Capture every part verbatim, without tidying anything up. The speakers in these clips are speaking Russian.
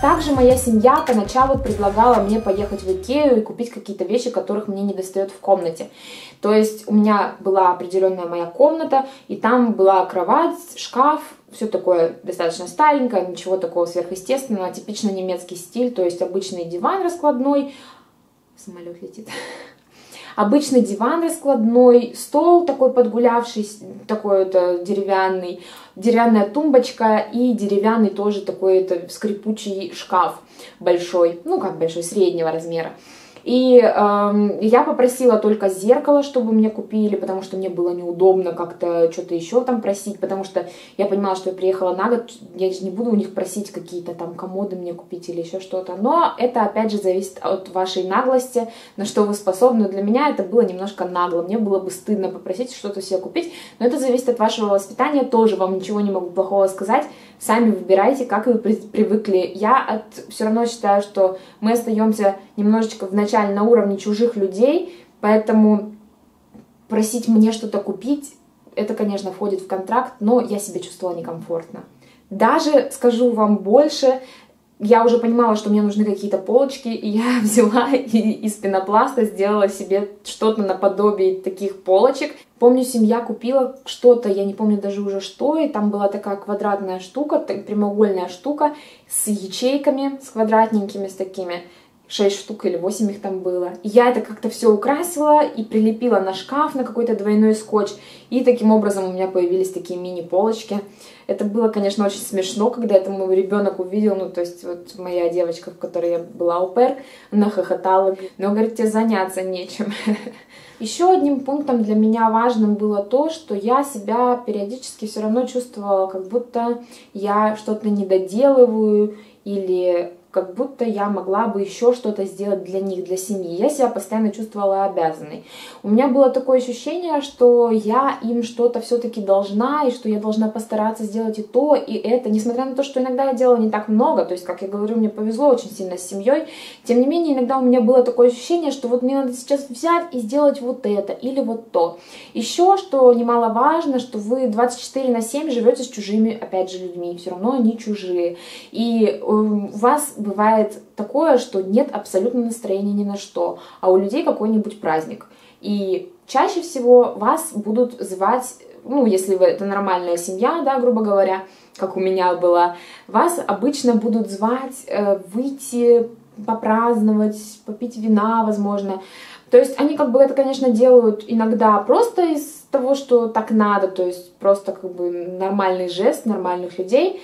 Также моя семья поначалу предлагала мне поехать в Икею и купить какие-то вещи, которых мне не достает в комнате. То есть у меня была определенная моя комната, и там была кровать, шкаф, все такое достаточно старенькое, ничего такого сверхъестественного, типично немецкий стиль, то есть обычный диван раскладной, самолет летит, обычный диван раскладной, стол такой подгулявший, такой вот деревянный, деревянная тумбочка и деревянный тоже такой вот скрипучий шкаф большой, ну как большой, среднего размера. И э, я попросила только зеркало, чтобы мне купили, потому что мне было неудобно как-то что-то еще там просить, потому что я понимала, что я приехала на год, я же не буду у них просить какие-то там комоды мне купить или еще что-то. Но это опять же зависит от вашей наглости, на что вы способны. Для меня это было немножко нагло, мне было бы стыдно попросить что-то себе купить, но это зависит от вашего воспитания, тоже вам ничего не могу плохого сказать. Сами выбирайте, как вы привыкли. Я от... все равно считаю, что мы остаемся немножечко вначале на уровне чужих людей, поэтому просить мне что-то купить, это, конечно, входит в контракт, но я себя чувствовала некомфортно. Даже, скажу вам больше, я уже понимала, что мне нужны какие-то полочки, и я взяла и из пенопласта сделала себе что-то наподобие таких полочек. Помню, семья купила что-то, я не помню даже уже что, и там была такая квадратная штука, прямоугольная штука с ячейками, с квадратненькими, с такими. шесть штук или восемь их там было. Я это как-то все украсила и прилепила на шкаф, на какой-то двойной скотч. И таким образом у меня появились такие мини-полочки. Это было, конечно, очень смешно, когда это мой ребенок увидел. Ну, то есть, вот моя девочка, в которой я была au-pair, она хохотала. Но, говорит, тебе заняться нечем. Еще одним пунктом для меня важным было то, что я себя периодически все равно чувствовала, как будто я что-то недоделываю или... как будто я могла бы еще что-то сделать для них, для семьи. Я себя постоянно чувствовала обязанной. У меня было такое ощущение, что я им что-то все-таки должна, и что я должна постараться сделать и то, и это. Несмотря на то, что иногда я делала не так много, то есть, как я говорю, мне повезло очень сильно с семьей, тем не менее, иногда у меня было такое ощущение, что вот мне надо сейчас взять и сделать вот это, или вот то. Еще, что немаловажно, что вы двадцать четыре на семь живете с чужими, опять же, людьми. Все равно они чужие. И у вас бывает такое, что нет абсолютно настроения ни на что, а у людей какой-нибудь праздник. И чаще всего вас будут звать, ну, если вы, это нормальная семья, да, грубо говоря, как у меня была, вас обычно будут звать э, выйти, попраздновать, попить вина, возможно. То есть они как бы это, конечно, делают иногда просто из того, что так надо, то есть просто как бы нормальный жест нормальных людей.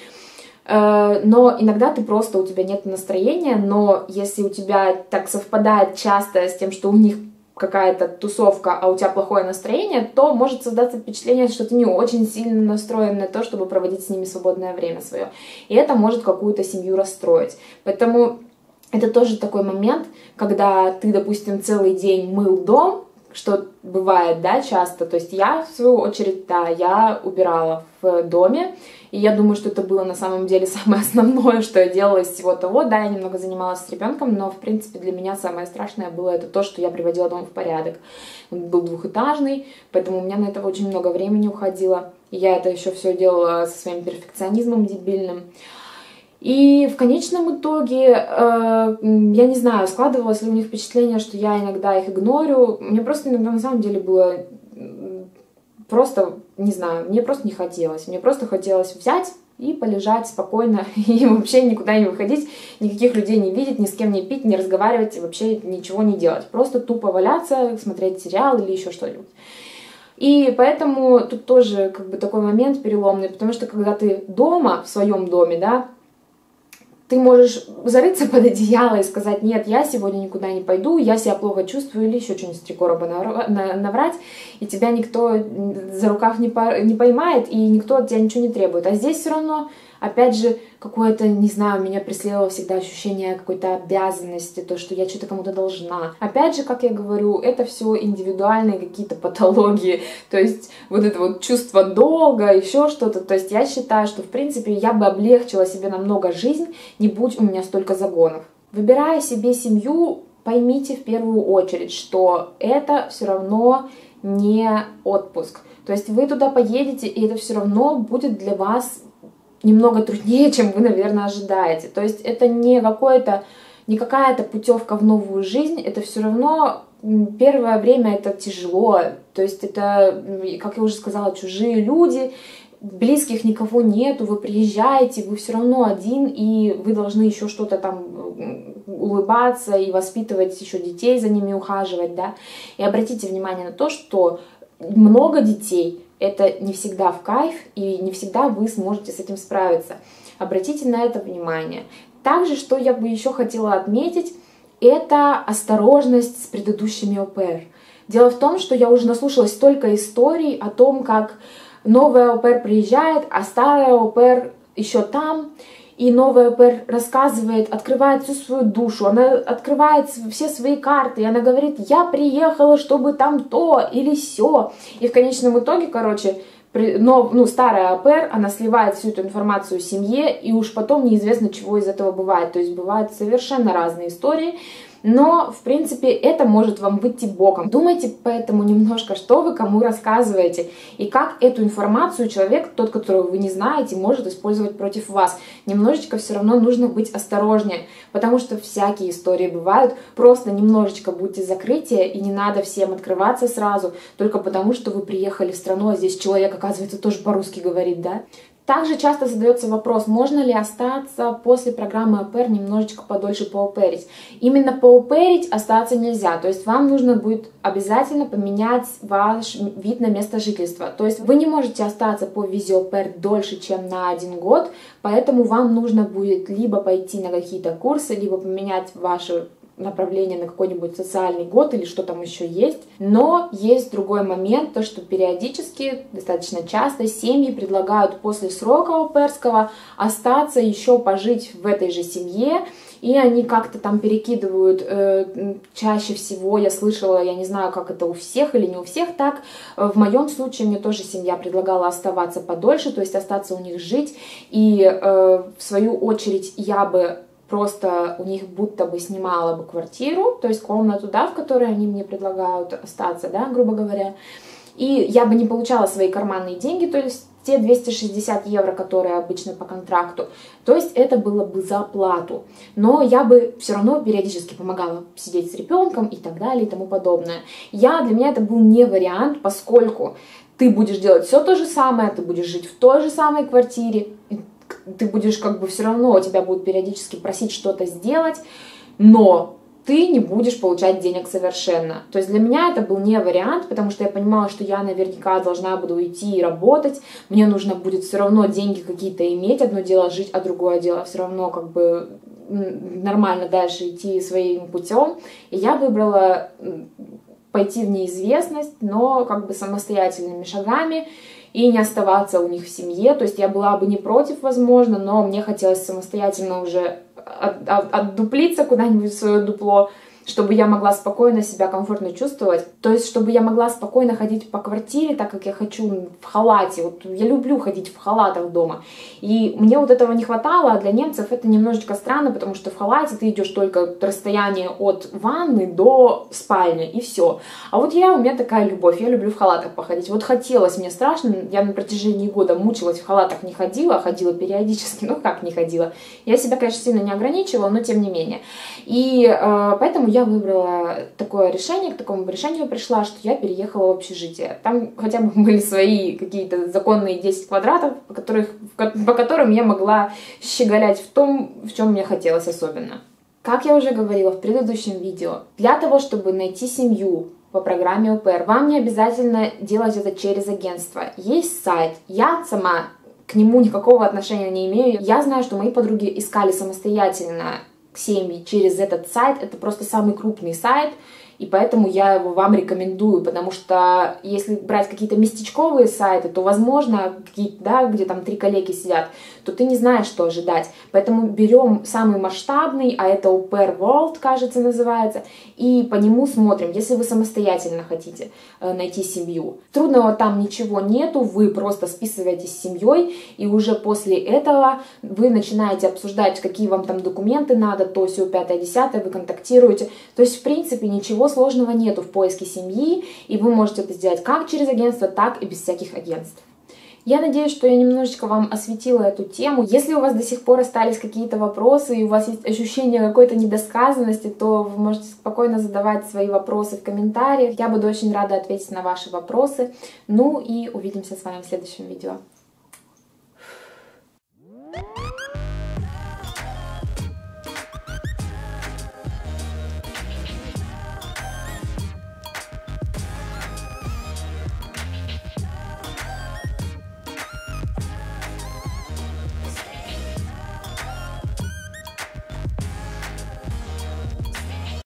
Но иногда ты просто, у тебя нет настроения, но если у тебя так совпадает часто с тем, что у них какая-то тусовка, а у тебя плохое настроение, то может создаться впечатление, что ты не очень сильно настроен на то, чтобы проводить с ними свободное время свое. И это может какую-то семью расстроить. Поэтому это тоже такой момент, когда ты, допустим, целый день мыл дом, что бывает, да, часто, то есть я, в свою очередь, да, я убирала в доме, и я думаю, что это было на самом деле самое основное, что я делала из всего того, да, я немного занималась с ребенком, но, в принципе, для меня самое страшное было это то, что я приводила дом в порядок. Он был двухэтажный, поэтому у меня на это очень много времени уходило, и я это еще все делала со своим перфекционизмом дебильным. И в конечном итоге, э, я не знаю, складывалось ли у них впечатление, что я иногда их игнорю. Мне просто иногда на самом деле было просто, не знаю, мне просто не хотелось. Мне просто хотелось взять и полежать спокойно, и вообще никуда не выходить, никаких людей не видеть, ни с кем не пить, не разговаривать, и вообще ничего не делать. Просто тупо валяться, смотреть сериал или еще что-нибудь. И поэтому тут тоже как бы такой момент переломный, потому что когда ты дома, в своем доме, да, ты можешь зарыться под одеяло и сказать: нет, я сегодня никуда не пойду, я себя плохо чувствую, или еще что-нибудь с три короба наврать, и тебя никто за рукав не поймает, и никто от тебя ничего не требует. А здесь все равно, опять же, какое-то, не знаю, меня преследовало всегда ощущение какой-то обязанности, то, что я что-то кому-то должна. Опять же, как я говорю, это все индивидуальные какие-то патологии, то есть вот это вот чувство долга, еще что-то. То есть я считаю, что, в принципе, я бы облегчила себе намного жизнь, не будь у меня столько загонов. Выбирая себе семью, поймите в первую очередь, что это все равно не отпуск. То есть вы туда поедете, и это все равно будет для вас немного труднее, чем вы, наверное, ожидаете. То есть это не какое-то, не какая-то путевка в новую жизнь, это все равно первое время это тяжело. То есть это, как я уже сказала, чужие люди, близких никого нету, вы приезжаете, вы все равно один, и вы должны еще что-то там улыбаться и воспитывать еще детей, за ними ухаживать, да. И обратите внимание на то, что много детей, это не всегда в кайф, и не всегда вы сможете с этим справиться. Обратите на это внимание. Также, что я бы еще хотела отметить, это осторожность с предыдущими au-pair. Дело в том, что я уже наслушалась столько историй о том, как новая au-pair приезжает, а старая au-pair еще там, и новая au-pair рассказывает, открывает всю свою душу, она открывает все свои карты, и она говорит, я приехала, чтобы там то или сё. И в конечном итоге, короче, при, но, ну, старая au-pair, она сливает всю эту информацию семье, и уж потом неизвестно, чего из этого бывает. То есть бывают совершенно разные истории, но, в принципе, это может вам выйти боком. Думайте поэтому немножко, что вы кому рассказываете, и как эту информацию человек, тот, которого вы не знаете, может использовать против вас. Немножечко все равно нужно быть осторожнее, потому что всякие истории бывают. Просто немножечко будьте закрытия, и не надо всем открываться сразу, только потому что вы приехали в страну, а здесь человек, оказывается, тоже по-русски говорит, да? Также часто задается вопрос, можно ли остаться после программы au-pair немножечко подольше поуперить. Именно поуперить остаться нельзя, то есть вам нужно будет обязательно поменять ваш вид на место жительства. То есть вы не можете остаться по визе au-pair дольше, чем на один год, поэтому вам нужно будет либо пойти на какие-то курсы, либо поменять ваши направление на какой-нибудь социальный год или что там еще есть. Но есть другой момент, то что периодически, достаточно часто семьи предлагают после срока au-pairского остаться еще пожить в этой же семье, и они как-то там перекидывают, э, чаще всего, я слышала, я не знаю, как это у всех или не у всех так, в моем случае мне тоже семья предлагала оставаться подольше, то есть остаться у них жить, и э, в свою очередь я бы просто у них будто бы снимала бы квартиру, то есть комнату, да, в которой они мне предлагают остаться, да, грубо говоря. И я бы не получала свои карманные деньги, то есть те двести шестьдесят евро, которые обычно по контракту. То есть это было бы за плату. Но я бы все равно периодически помогала сидеть с ребенком и так далее и тому подобное. Я, для меня это был не вариант, поскольку ты будешь делать все то же самое, ты будешь жить в той же самой квартире, ты будешь как бы все равно, тебя будут периодически просить что-то сделать, но ты не будешь получать денег совершенно. То есть для меня это был не вариант, потому что я понимала, что я наверняка должна буду идти и работать, мне нужно будет все равно деньги какие-то иметь, одно дело жить, а другое дело все равно как бы нормально дальше идти своим путем. И я выбрала пойти в неизвестность, но как бы самостоятельными шагами, и не оставаться у них в семье. То есть я была бы не против, возможно, но мне хотелось самостоятельно уже от, от, отдуплиться куда-нибудь в свое дупло, чтобы я могла спокойно себя комфортно чувствовать. То есть чтобы я могла спокойно ходить по квартире, так как я хочу в халате. Вот я люблю ходить в халатах дома. И мне вот этого не хватало, а для немцев это немножечко странно, потому что в халате ты идешь только расстояние от ванны до спальни, и все. А вот я, у меня такая любовь, я люблю в халатах походить. Вот хотелось, мне страшно, я на протяжении года мучилась, в халатах не ходила, ходила периодически, ну как не ходила. Я себя, конечно, сильно не ограничивала, но тем не менее. И э, поэтому я Я выбрала такое решение, к такому решению пришла, что я переехала в общежитие. Там хотя бы были свои какие-то законные десять квадратов, по, которых, по которым я могла щеголять в том, в чем мне хотелось особенно. Как я уже говорила в предыдущем видео, для того, чтобы найти семью по программе au-pair, вам не обязательно делать это через агентство. Есть сайт, я сама к нему никакого отношения не имею. Я знаю, что мои подруги искали самостоятельно семьи через этот сайт, это просто самый крупный сайт, и поэтому я его вам рекомендую, потому что если брать какие-то местечковые сайты, то, возможно, какие-то, да, где там три коллеги сидят, то ты не знаешь, что ожидать. Поэтому берем самый масштабный, а это AuPairWorld, кажется, называется, и по нему смотрим, если вы самостоятельно хотите найти семью. Трудного там ничего нету, вы просто списываетесь с семьей, и уже после этого вы начинаете обсуждать, какие вам там документы надо, то, сё, пятое, десятое, вы контактируете. То есть, в принципе, ничего сложного нету в поиске семьи, и вы можете это сделать как через агентство, так и без всяких агентств. Я надеюсь, что я немножечко вам осветила эту тему. Если у вас до сих пор остались какие-то вопросы и у вас есть ощущение какой-то недосказанности, то вы можете спокойно задавать свои вопросы в комментариях. Я буду очень рада ответить на ваши вопросы. Ну и увидимся с вами в следующем видео.